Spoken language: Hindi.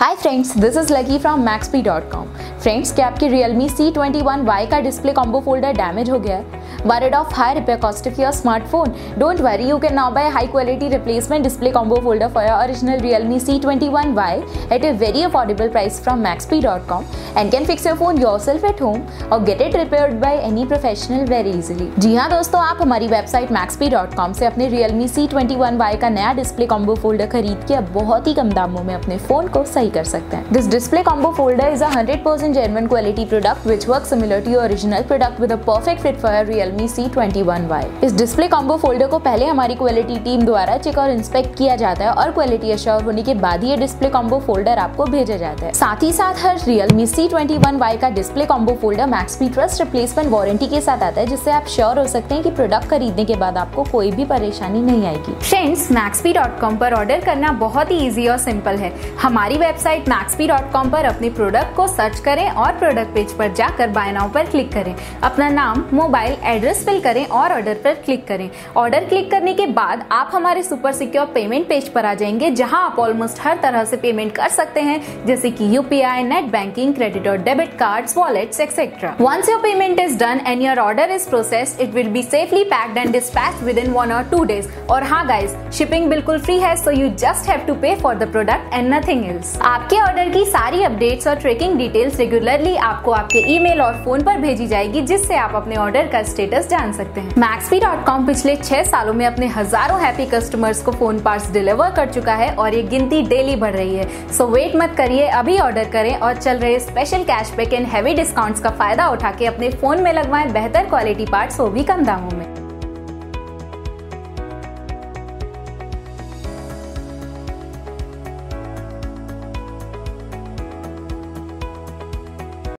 Hi friends, this is lucky from maxbhi.com। Friends, क्या आपके Realme C21Y का डिस्प्ले कॉम्बो फोल्डर डैमेज हो गया है? Worried of high repair cost of your smartphone? Don't worry, you can now buy high quality replacement display combo folder for your original Realme C21Y at a very affordable price from maxbhi.com and can fix your phone yourself at home और get it repaired by any professional very easily. जी हाँ दोस्तों, आप हमारी वेबसाइट maxbhi.com से अपने Realme C21Y का नया डिस्प्ले कॉम्बो फोल्डर खरीद के अब बहुत ही कम दामों में अपने फोन को सही कर सकते हैं। This display combo folder is 100% genuine quality product which work similar to original product with a perfect fit for Realme C21Y। इस डिस्प्ले कॉम्बो फोल्डर को पहले हमारी क्वालिटी टीम द्वारा चेक और इंस्पेक्ट किया जाता है और क्वालिटी एश्योर होने के बाद ही ये डिस्प्ले कॉम्बो फोल्डर आपको भेजा जाता है। साथ ही साथ हर Realme C21Y का display combo folder मैक्सपी trust replacement warranty के साथ आता है, जिससे आप श्योर हो सकते हैं कि प्रोडक्ट खरीदने के बाद आपको कोई भी परेशानी नहीं आएगी। फ्रेंड्स, maxbhi.com पर ऑर्डर करना बहुत ही ईजी और सिंपल है। हमारी वेबसाइट maxbhi.com पर अपने प्रोडक्ट को सर्च करें और प्रोडक्ट पेज पर जाकर बाय नाउ पर क्लिक करें, अपना नाम, मोबाइल, एड्रेस फिल करें और ऑर्डर पर क्लिक करें। ऑर्डर क्लिक करने के बाद आप हमारे सुपर सिक्योर पेमेंट पेज पर आ जाएंगे, जहां आप ऑलमोस्ट हर तरह से पेमेंट कर सकते हैं, जैसे कि यूपीआई, नेट बैंकिंग, क्रेडिट और debit cards, wallets etcetera. Once your payment is done and your order is processed, it will be safely packed and dispatched within 1 or 2 days। और हाँ गाइस, शिपिंग बिल्कुल फ्री है, so you just have to pay for the product and nothing else. आपके ऑर्डर की सारी अपडेट्स और ट्रैकिंग डिटेल्स रेगुलरली आपको आपके ईमेल और फोन पर भेजी जाएगी, जिससे आप अपने ऑर्डर का स्टेटस जान सकते हैं। maxbhi.com पिछले 6 सालों में अपने हजारों हैप्पी कस्टमर्स को फोन पार्ट्स डिलीवर कर चुका है और ये गिनती डेली बढ़ रही है। सो वेट मत करिए, अभी ऑर्डर करें और चल रहे special cashback and heavy discounts का फायदा उठा के अपने फोन में लगवाएं बेहतर क्वालिटी पार्ट्स, वो भी कम दामों में।